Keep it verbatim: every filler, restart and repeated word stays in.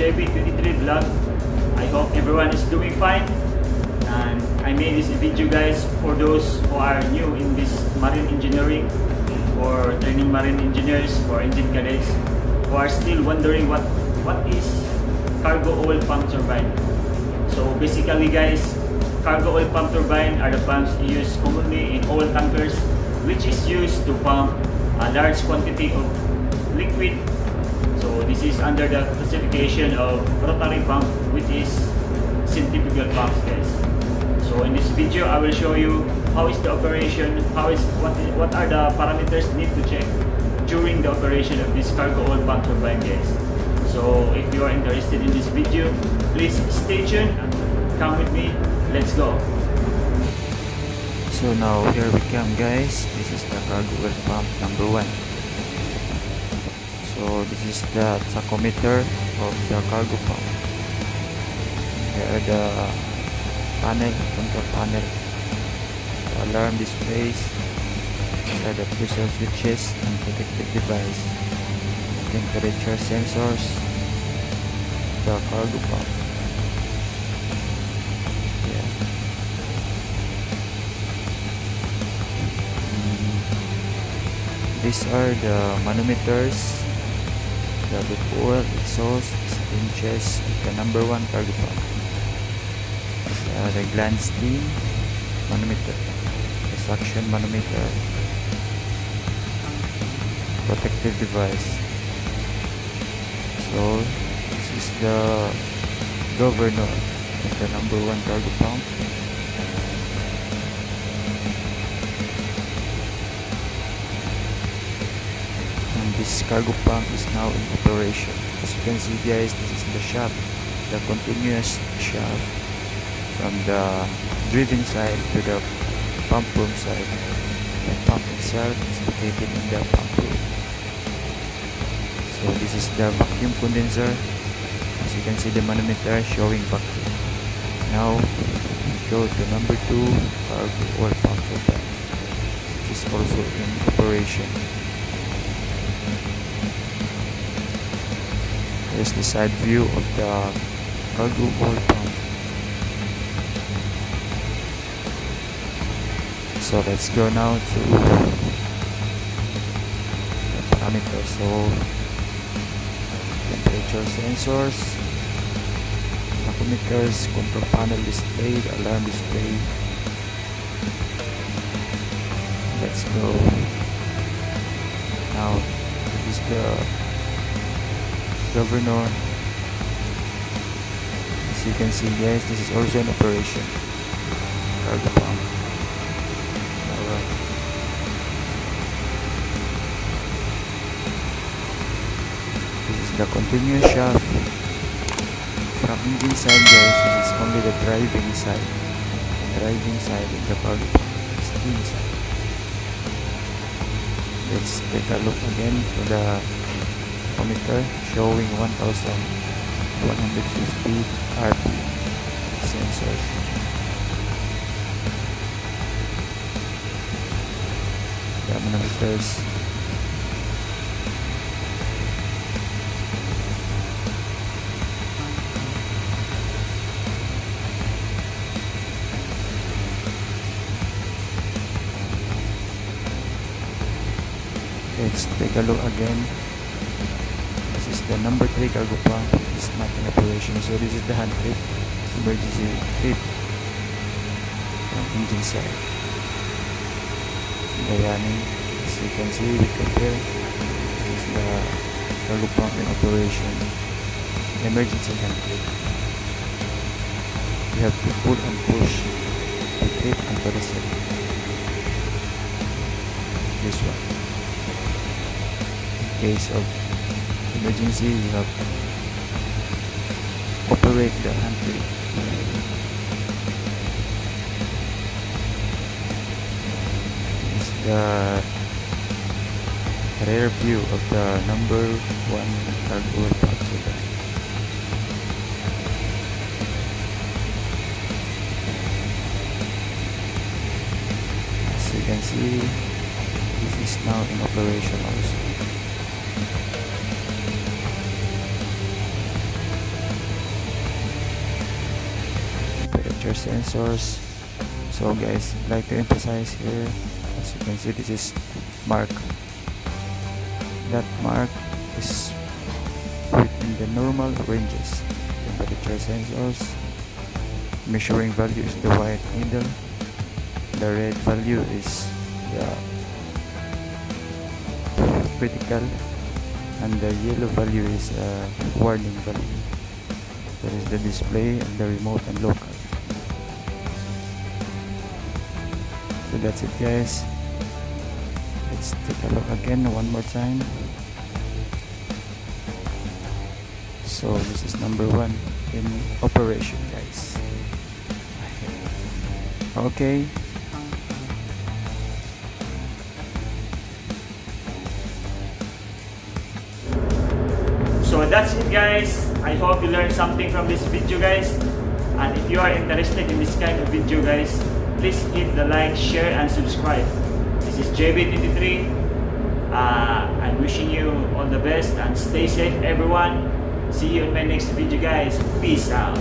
J B twenty-three vlog. I hope everyone is doing fine, and I made this video, guys, for those who are new in this marine engineering, or training marine engineers, or engine cadets, who are still wondering what what is cargo oil pump turbine. So basically, guys, cargo oil pump turbine are the pumps used commonly in oil tankers, which is used to pump a large quantity of liquid. So this is under the classification of rotary pump, which is centrifugal pumps, guys. So in this video, I will show you how is the operation, how is what is, what are the parameters need to check during the operation of this cargo oil pump turbine, guys. So if you are interested in this video, please stay tuned and come with me. Let's go. So now here we come, guys. This is the cargo oil pump number one. So this is the tachometer of the cargo pump. Here are the panel, control panel, the alarm displays, these are the pressure switches and protective device, temperature sensors, the cargo pump. Yeah. Mm. These are the manometers, the oil, exhaust, inches, the number one cargo pump. Uh, the gland steam manometer, the suction manometer, protective device. So this is the governor of the number one cargo pump. This cargo pump is now in operation. As you can see, guys, this is the shaft, the continuous shaft from the driven side to the pump room side. The pump itself is located in the pump room. So this is the vacuum condenser. As you can see, the manometer showing vacuum. Now go to number two cargo oil pump turbine. This is also in operation. Here's the side view of the cargo oil pump. So let's go now to the parameters. So temperature sensors, tachometers, control panel display, alarm display. Let's go now. This is the governor. As you can see, guys, this is also an operation cargo pump. Alright. This is the continuous shaft from engine side, guys. This is only the driving side, the driving side of the cargo pump, the steam side. Let's take a look again for the meter showing one thousand one hundred fifty R P M sensors. The manometers. Let's take a look again. This is the number three cargo pump. It's not in operation, so this is the hand trip, emergency trip from engine side. Dayaning, as you can see, we compare. This is the cargo pump in operation, emergency hand trip. We have to pull and push the trip until the set. This one, in case of emergency, we have to operate the hand trip. This is the rear view of the number one cargo oil pump turbine. As you can see, this is now in operation also. temperature sensors. So guys, I'd like to emphasize here, as you can see, this is mark. That mark is within the normal ranges. Temperature sensors measuring value is the white needle, the red value is the critical, and the yellow value is uh, warning value. There is the display and the remote and local. So that's it guys, let's take a look again one more time. So this is number one in operation guys. Okay, so that's it guys. I hope you learned something from this video guys, and if you are interested in this kind of video guys, please hit the like, share and subscribe. This is J B twenty-three, uh, I'm wishing you all the best and stay safe everyone. See you in my next video guys, peace out.